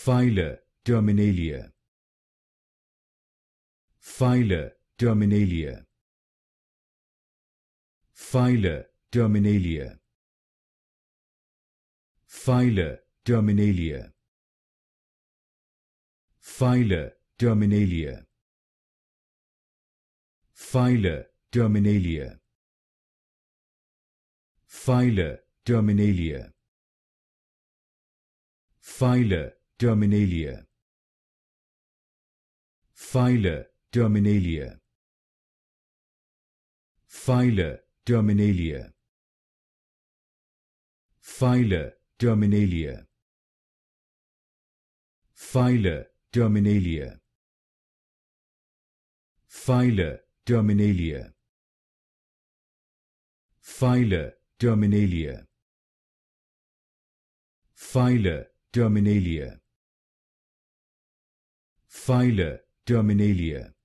Phyla Terminalia. Phyla Terminalia. Phyla Terminalia. Phyla Terminalia. Phyla Terminalia. Phyla Terminalia. Phyla Terminalia. Phyla Terminalia. Phyla Terminalia. Phyla Terminalia. Phyla Terminalia. Phyla Terminalia. Phyla Terminalia. Phyla Terminalia. Phyla Terminalia. Phyla Terminalia.